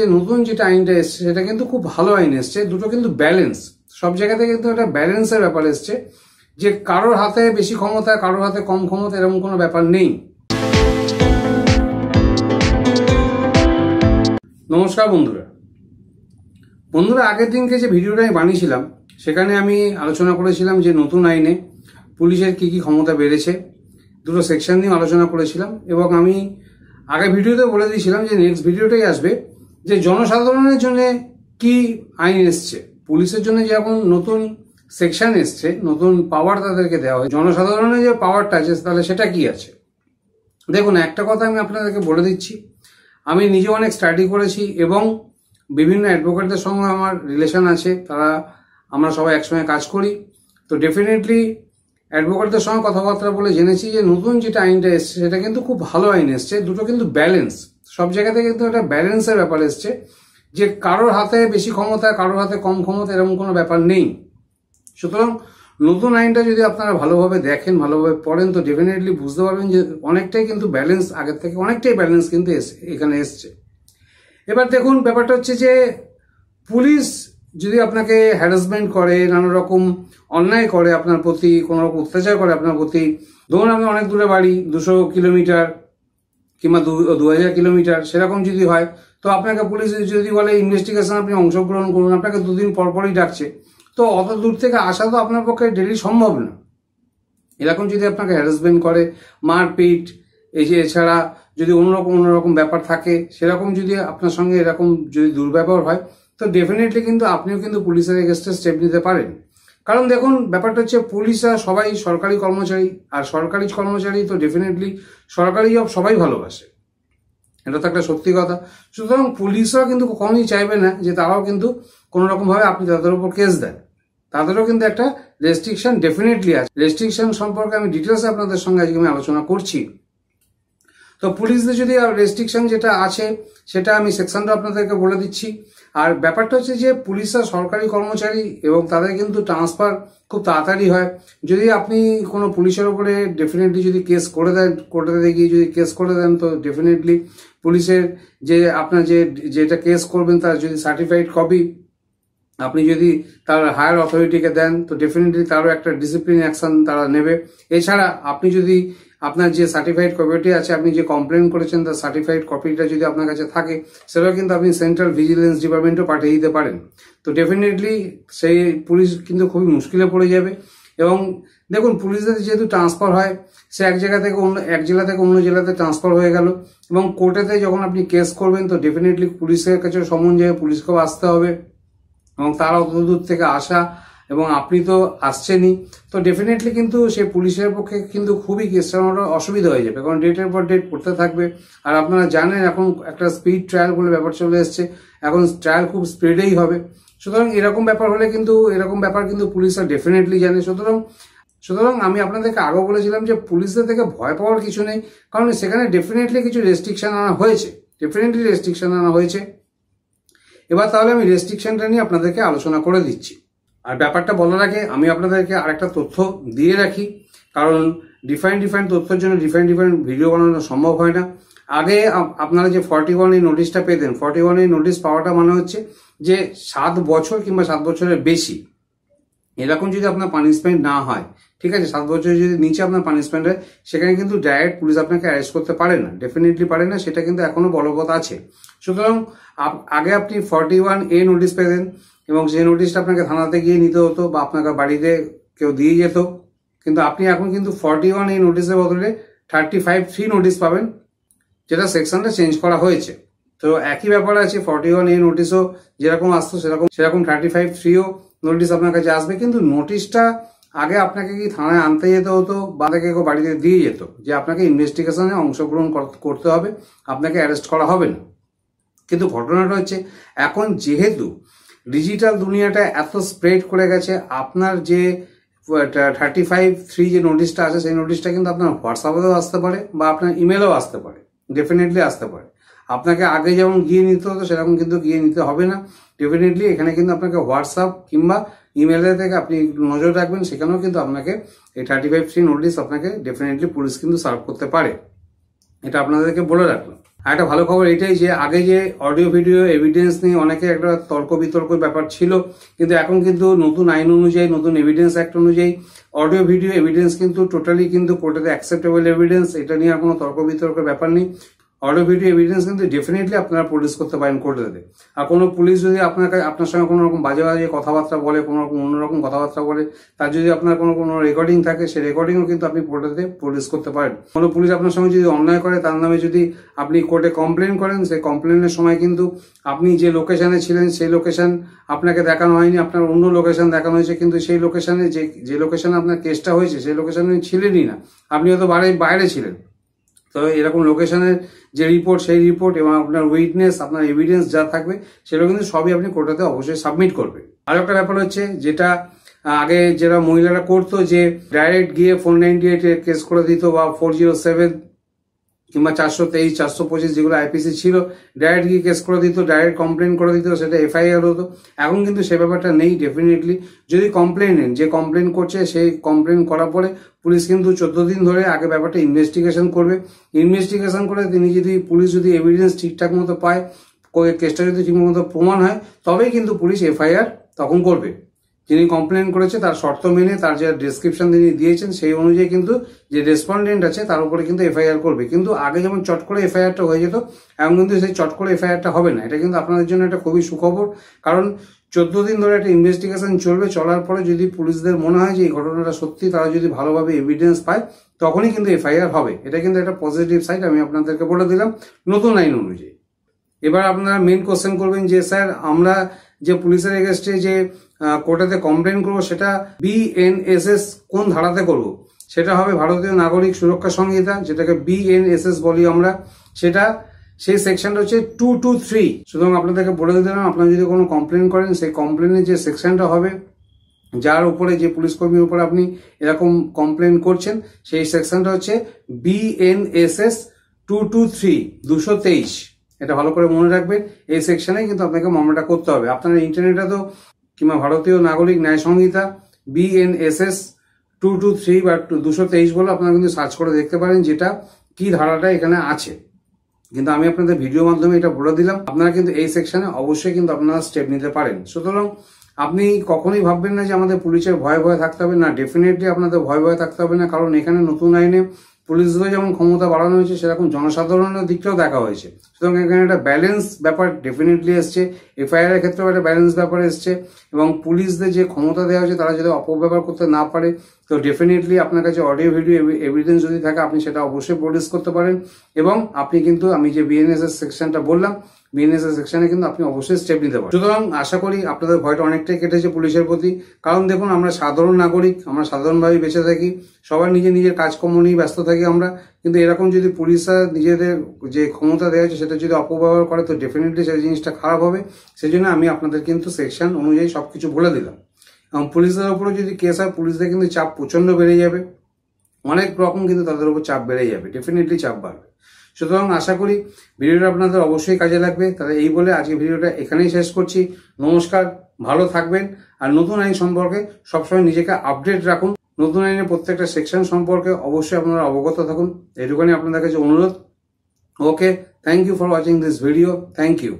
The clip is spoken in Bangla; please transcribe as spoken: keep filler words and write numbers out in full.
যে নতুন যেটা আইনটা এসছে সেটা কিন্তু খুব ভালো আইন এসছে, দুটো কিন্তু ব্যালেন্স, সব জায়গাতে কিন্তু একটা ব্যালেন্সের ব্যাপার এসছে, যে কারোর হাতে বেশি ক্ষমতা কারোর হাতে কম ক্ষমতা এরকম কোনো ব্যাপার নেই। নমস্কার বন্ধুরা, বন্ধুরা আগের দিনকে যে ভিডিওটা আমি বানিয়েছিলাম সেখানে আমি আলোচনা করেছিলাম যে নতুন আইনে পুলিশের কি কি ক্ষমতা বেড়েছে, দুটো সেকশন নিয়ে আলোচনা করেছিলাম এবং আমি আগে ভিডিওতে বলে দিয়েছিলাম যে নেক্সট ভিডিওটাই আসবে যে জনসাধারণের জন্য কি আইন এসছে। পুলিশের জন্য যেরকম নতুন সেকশন এসছে, নতুন পাওয়ার তাদেরকে দেওয়া হয়, জনসাধারণের যে পাওয়ারটা আছে তাহলে সেটা কি আছে। দেখুন, একটা কথা আমি আপনাদেরকে বলে দিচ্ছি, আমি নিজে অনেক স্টাডি করেছি এবং বিভিন্ন অ্যাডভোকেটদের সঙ্গে আমার রিলেশন আছে, তারা আমরা সবাই একসঙ্গে কাজ করি, তো ডেফিনেটলি অ্যাডভোকেটদের সঙ্গে কথাবার্তা বলে জেনেছি যে নতুন যেটা আইনটা এসছে সেটা কিন্তু খুব ভালো আইন এসছে, দুটো কিন্তু ব্যালেন্স, সব জায়গাতে কিন্তু একটা ব্যালেন্সের ব্যাপার এসছে, যে কারোর হাতে বেশি ক্ষমতা কারোর হাতে কম ক্ষমতা এরকম কোনো ব্যাপার নেই। সুতরাং নতুন আইনটা যদি আপনারা ভালোভাবে দেখেন ভালোভাবে পড়েন তো ডেফিনেটলি বুঝতে পারবেন যে অনেকটাই কিন্তু ব্যালেন্স, আগের থেকে অনেকটাই ব্যালেন্স কিন্তু এখানে এসছে। এবার দেখুন, ব্যাপারটা হচ্ছে যে পুলিশ যদি আপনাকে হ্যারাসমেন্ট করে, নানা রকম অন্যায় করে আপনার প্রতি, কোনো রকম অত্যাচার করে আপনার প্রতি, ধরুন আপনি অনেক দূরে বাড়ি, দুশো কিলোমিটার কিংবা দু হাজার কিলোমিটার সেরকম যদি হয়, তো আপনাকে পুলিশ যদি বলে ইনভেস্টিগেশন আপনি অংশগ্রহণ করুন, আপনাকে দুদিন পরপরই ডাকছে, তো অত দূর থেকে আসা তো আপনার পক্ষে ডেলি সম্ভব না। এরকম যদি আপনাকে হ্যারাসমেন্ট করে, মারপিট, এই যে এছাড়া যদি অন্যরকম অন্যরকম ব্যাপার থাকে সেরকম যদি আপনার সঙ্গে এরকম যদি দুর্ব্যবহার হয়, তো ডেফিনেটলি কিন্তু আপনিও কিন্তু পুলিশের এগেনস্টে স্টেপ নিতে পারেন। কারণ দেখুন, ব্যাপারটা হচ্ছে পুলিশরা সবাই সরকারি কর্মচারী, আর সরকারি কর্মচারী তো ডেফিনেটলি সরকারি জব সবাই ভালোবাসে, এটা তো একটা সত্যি কথা। সুতরাং পুলিশরা কিন্তু কখনোই চাইবে না যে তারাও কিন্তু কোনোরকমভাবে আপনি তাদের উপর কেস দেন, তাদেরও কিন্তু একটা রেস্ট্রিকশন ডেফিনেটলি আছে। রেস্ট্রিকশন সম্পর্কে আমি ডিটেলস আপনাদের সঙ্গে আজকে আমি আলোচনা করছি। তো পুলিশদের যদি রেস্ট্রিকশন যেটা আছে সেটা আমি সেকশনটা আপনাদেরকে বলে দিচ্ছি। আর ব্যাপারটা হচ্ছে যে পুলিশরা সরকারি কর্মচারী এবং তাদের কিন্তু ট্রান্সফার খুব তাড়াতাড়ি হয়। যদি আপনি কোনো পুলিশের ওপরে ডেফিনেটলি যদি কেস করে দেন, কোর্টে গিয়ে যদি কেস করে দেন, তো ডেফিনেটলি পুলিশের যে আপনার যে যেটা কেস করবেন তার যদি সার্টিফাইড কপি আপনি যদি তার হায়ার অথরিটিকে দেন, তো ডেফিনেটলি তারও একটা ডিসিপ্লিন অ্যাকশন তারা নেবে। এছাড়া আপনি যদি আপনার যে সার্টিফাইড কপিটি আছে, আপনি যে কমপ্লেন করেছেন তার সার্টিফাইড কপিটা যদি আপনার কাছে থাকে, সেটাও কিন্তু আপনি সেন্ট্রাল ভিজিলেন্স ডিপার্টমেন্টও পাঠিয়ে দিতে পারেন। তো ডেফিনেটলি সেই পুলিশ কিন্তু খুবই মুশকিলে পড়ে যাবে। এবং দেখুন, পুলিশদের যেহেতু ট্রান্সফার হয়, সে এক জায়গা থেকে অন্য এক জেলা থেকে অন্য জেলাতে ট্রান্সফার হয়ে গেল, এবং কোর্টেতে যখন আপনি কেস করবেন তো ডেফিনেটলি পুলিশের কাছেও সমন যাবে, পুলিশকেও আসতে হবে, এবং তারা অত দূর থেকে আসা এবং আপনি তো আসছেনই, তো ডেফিনেটলি কিন্তু সেই পুলিশের পক্ষে কিন্তু খুবই কেস অসুবিধা হয়ে যাবে, কারণ ডেটের পর ডেট পড়তে থাকবে। আর আপনারা জানেন এখন একটা স্পিড ট্রায়াল বলে ব্যাপার চলে এসছে, এখন ট্রায়াল খুব স্পিডেই হবে। সুতরাং এরকম ব্যাপার হলে কিন্তু এরকম ব্যাপার কিন্তু পুলিশরা ডেফিনেটলি জানে। সুতরাং সুতরাং আমি আপনাদেরকে আগেও বলেছিলাম যে পুলিশদের থেকে ভয় পাওয়ার কিছু নেই, কারণ সেখানে ডেফিনেটলি কিছু রেস্ট্রিকশন আনা হয়েছে, ডেফিনেটলি রেস্ট্রিকশন আনা হয়েছে। এবার তাহলে আমি রেস্ট্রিকশনটা নিয়ে আপনাদেরকে আলোচনা করে দিচ্ছি। আর ব্যাপারটা বলার আগে আমি আপনাদেরকে আরেকটা তথ্য দিয়ে রাখি, কারণ ডিফারেন্ট ডিফারেন্ট তথ্যের জন্য ডিফারেন্ট ডিফারেন্ট ভিডিও বানানো সম্ভব হয় না। আগে আপনারা যে ফর্টি ওয়ান এই নোটিশটা পেতেন, ফর্টি ওয়ান এই নোটিশ পাওয়াটা মানে হচ্ছে যে সাত বছর কিংবা সাত বছরের বেশি এরকম যদি আপনার পানিশমেন্ট না হয়, ঠিক আছে, সাত বছরের যদি নিচে আপনার পানিশমেন্ট হয়, সেখানে কিন্তু ডাইরেক্ট পুলিশ আপনাকে অ্যারেস্ট করতে পারে না, ডেফিনেটলি পারে না, সেটা কিন্তু এখনো বলবৎ আছে। সুতরাং আগে আপনি ফর্টি ওয়ান এ নোটিশ পেতেন এবং সেই নোটিশটা আপনাকে থানাতে গিয়ে নিতে হতো বা আপনাকে বাড়িতে কেউ দিয়ে যেত, কিন্তু আপনি এখন কিন্তু ফর্টি ওয়ান এই নোটিশের বদলে থার্টি ফাইভ থ্রি নোটিশ পাবেন, যেটা সেকশনটা চেঞ্জ করা হয়েছে। তো একই ব্যাপার আছে, ফর্টি ওয়ান এই নোটিশও যেরকম আসতো সেরকম সেরকম থার্টি ফাইভ থ্রিও নোটিশ আপনার কাছে আসবে, কিন্তু নোটিশটা আগে আপনাকে কি থানায় আনতে যেতে হতো বা তাকে কেউ বাড়িতে দিয়ে যেত যে আপনাকে ইনভেস্টিগেশনে অংশগ্রহণ করতে হবে, আপনাকে অ্যারেস্ট করা হবে না। কিন্তু ঘটনাটা হচ্ছে এখন যেহেতু ডিজিটাল দুনিয়াটা এত স্প্রেড করে গেছে, আপনার যে থার্টি ফাইভ থ্রি যে নোটিশটা আছে সেই নোটিশটা কিন্তু আপনার হোয়াটসঅ্যাপেও আসতে পারে বা আপনার ইমেলেও আসতে পারে, ডেফিনেটলি আসতে পারে। আপনাকে আগে যেমন গিয়ে নিতে হতো সেরকম কিন্তু গিয়ে নিতে হবে না, ডেফিনেটলি এখানে কিন্তু আপনাকে হোয়াটসঅ্যাপ কিংবা ইমেলের থেকে আপনি নজর রাখবেন, সেখানেও কিন্তু আপনাকে এই থার্টি ফাইভ থ্রি নোটিশ আপনাকে ডেফিনেটলি পুলিশ কিন্তু সার্ভ করতে পারে, এটা আপনাদেরকে বলে রাখলাম। একটা ভালো খবর এটাই যে আগে যে অডিও ভিডিও এভিডেন্স নিয়ে অনেকে একটা তর্ক বিতর্ক ব্যাপার ছিল, কিন্তু এখন কিন্তু নতুন আইন অনুযায়ী, নতুন এভিডেন্স অ্যাক্ট অনুযায়ী অডিও ভিডিও এভিডেন্স কিন্তু টোটালি কিন্তু কোর্টেতে অ্যাকসেপ্টেবল এভিডেন্স। এটা নিয়ে আর কোনো তর্ক বিতর্কের ব্যাপার নেই। অডিও ভিডিও এভিডেন্স কিন্তু ডেফিনেটলি আপনারা প্রডিউস করতে পারেন কোর্টেতে। আর কোনো পুলিশ যদি আপনার আপনার সঙ্গে কোনো রকম বাজে বাজে কথাবার্তা বলে, কোনো রকম অন্যরকম কথাবার্তা বলে, তার যদি আপনার কোনো কোনো রেকর্ডিং থাকে, সেই রেকর্ডিংও কিন্তু আপনি কোর্টেতে প্রডিউস করতে পারেন। কোনো পুলিশ আপনার সঙ্গে যদি অন্যায় করে, তার নামে যদি আপনি কোর্টে কমপ্লেন করেন, সেই কমপ্লেনের সময় কিন্তু আপনি যে লোকেশানে ছিলেন সেই লোকেশান আপনাকে দেখানো হয়নি, আপনার অন্য লোকেশান দেখানো হয়েছে, কিন্তু সেই লোকেশানে যে যে লোকেশানে আপনার কেসটা হয়েছে সেই লোকেশানে ছিলেনই না, আপনি হয়তো বাইরে বাইরে ছিলেন। তো এরকম লোকেশনের যে রিপোর্ট, সেই রিপোর্ট এবং আপনার উইটনেস, আপনার এভিডেন্স যা থাকবে সেটা কিন্তু সবই আপনি কোর্টেতে অবশ্যই সাবমিট করবেন। আর একটা ব্যাপার হচ্ছে, যেটা আগে যারা মহিলারা করতো যে ডাইরেক্ট গিয়ে ফোর নাইনটি এইটে কেস করে দিত, বা ফোর জিরো সেভেন কিংবা চারশো তেইশ চারশো পঁচিশ যেগুলো আইপিসি ছিল, ডাইরেক্ট গিয়ে কেস করে দিত, ডাইরেক্ট কমপ্লেন করে দিত, সেটা এফআইআর হতো। এখন কিন্তু সে ব্যাপারটা নেই। ডেফিনেটলি যদি কমপ্লেন নেন, যে কমপ্লেন করছে সেই কমপ্লেন করার পরে পুলিশ কিন্তু চোদ্দ দিন ধরে আগে ব্যাপারটা ইনভেস্টিগেশন করবে। ইনভেস্টিগেশন করে তিনি যদি পুলিশ যদি এভিডেন্স ঠিকঠাক মতো পায়, কেসটা যদি ঠিক মতো প্রমাণ হয়, তবেই কিন্তু পুলিশ এফআইআর তখন করবে। যিনি কমপ্লেন করেছে তার শর্ত মেনে, তার যে ডেসক্রিপশন তিনি দিয়েছেন সেই অনুযায়ী কিন্তু যে রেসপন্ডেন্ট আছে তার উপরে কিন্তু এফআইআর করবে। কিন্তু আগে যেমন চট করে এফআইআরটা হয়ে যেত, এখন কিন্তু সেই চট করে এফআইআরটা হবে না। এটা কিন্তু আপনাদের জন্য একটা খুবই সুখবর, কারণ চোদ্দ দিন ধরে একটা ইনভেস্টিগেশন চলবে। চলার পরে যদি পুলিশদের মনে হয় যে এই ঘটনাটা সত্যি, তারা যদি ভালোভাবে এভিডেন্স পায়, তখনই কিন্তু এফআইআর হবে। এটা কিন্তু একটা পজিটিভ সাইড আমি আপনাদেরকে বলে দিলাম নতুন আইন অনুযায়ী। এবার আপনারা মেন কোশ্চেন করবেন যে স্যার, আমরা যে পুলিশের এগেনস্টে যে কোর্টেতে কমপ্লেন করবো, সেটা বিএনএসএস কোন ধারাতে করব? সেটা হবে ভারতীয় নাগরিক সুরক্ষা সংহিতা, যেটাকে বিএনএসএস বলি আমরা। সেটা সেই সেকশনটা হচ্ছে টু টু থ্রি। সুতরাং আপনাদেরকে বলে দিলাম, আপনারা যদি কোনো কমপ্লেন করেন, সেই কমপ্লেনের যে সেকশনটা হবে, যার উপরে, যে পুলিশ কর্মীর উপরে আপনি এরকম কমপ্লেন করছেন, সেই সেকশনটা হচ্ছে বিএনএসএস টু টু থ্রি, দুশো তেইশ। এটা ভালো করে মনে রাখবেন। এই সেকশনে কিন্তু আপনাকে মামলাটা করতে হবে। আপনার ইন্টারনেটে তো কিংবা ভারতীয় নাগরিক ন্যায় সংহিতা বিএনএসএস টু টু থ্রি বা দুশো তেইশ বলে আপনারা কিন্তু সার্চ করে দেখতে পারেন, যেটা কি ধারাটা এখানে আছে। কিন্তু আমি আপনাদের ভিডিও মাধ্যমে এটা বলে দিলাম, আপনারা কিন্তু এই সেকশনে অবশ্যই কিন্তু আপনারা স্টেপ নিতে পারেন। সুতরাং আপনি কখনোই ভাববেন না যে আমাদের পুলিশের ভয়ে ভয়ে থাকতে হবে। না, ডেফিনেটলি আপনাদের ভয়ে ভয়ে থাকতে হবে না, কারণ এখানে নতুন আইনে পুলিশদের যেমন ক্ষমতা বাড়ানো হয়েছে, সেরকম জনসাধারণের দিকটাও দেখা হয়েছে। সুতরাং এখানে একটা ব্যালেন্স ব্যাপার ডেফিনেটলি এসছে, এফআইআর এর ক্ষেত্রেও একটা ব্যালেন্স ব্যাপার এসছে, এবং পুলিশদের যে ক্ষমতা দেওয়া হয়েছে তারা যদি অপব্যবহার করতে না পারে। তো ডেফিনেটলি আপনার কাছে অডিও ভিডিও এভিডেন্স যদি থাকে, আপনি সেটা অবশ্যই প্রডিউস করতে পারেন, এবং আপনি কিন্তু আমি যে বিএনএসএস সেকশনটা বললাম, বিএনএসএস সেকশনে কিন্তু আপনি অবশ্যই স্টেপ নিতে পারেন। সুতরাং আশা করি আপনাদের ভয়টা অনেকটাই কেটেছে পুলিশের প্রতি। কারণ দেখুন, আমরা সাধারণ নাগরিক, আমরা সাধারণভাবে বেঁচে থাকি, সবাই নিজের নিজের কাজকর্ম নিয়ে ব্যস্ত থাকি আমরা। কিন্তু এরকম যদি পুলিশরা নিজেদের যে ক্ষমতা দেওয়া হয়েছে সেটা যদি অপব্যবহার করে, তো ডেফিনেটলি সেই জিনিসটা খারাপ হবে। সেই জন্য আমি আপনাদের কিন্তু সেকশন অনুযায়ী সবকিছু বলে দিলাম। এবং পুলিশদের উপরে যদি কেস হয়, পুলিশদের কিন্তু চাপ প্রচন্ড বেড়ে যাবে, অনেক রকম কিন্তু তাদের উপর চাপ বেড়ে যাবে, ডেফিনেটলি চাপ বাড়বে। সুতরাং আশা করি ভিডিওটা আপনাদের অবশ্যই কাজে লাগবে। তাহলে এই বলে আজকে ভিডিওটা এখানেই শেষ করছি। নমস্কার, ভালো থাকবেন। আর নতুন আইন সম্পর্কে সবসময় নিজেকে আপডেট রাখুন, নতুন আইনের প্রত্যেকটা সেকশন সম্পর্কে অবশ্যই আপনারা অবগত থাকুন, এটুকুনি আপনাদের কাছে অনুরোধ। Okay, thank you for watching this video. Thank you.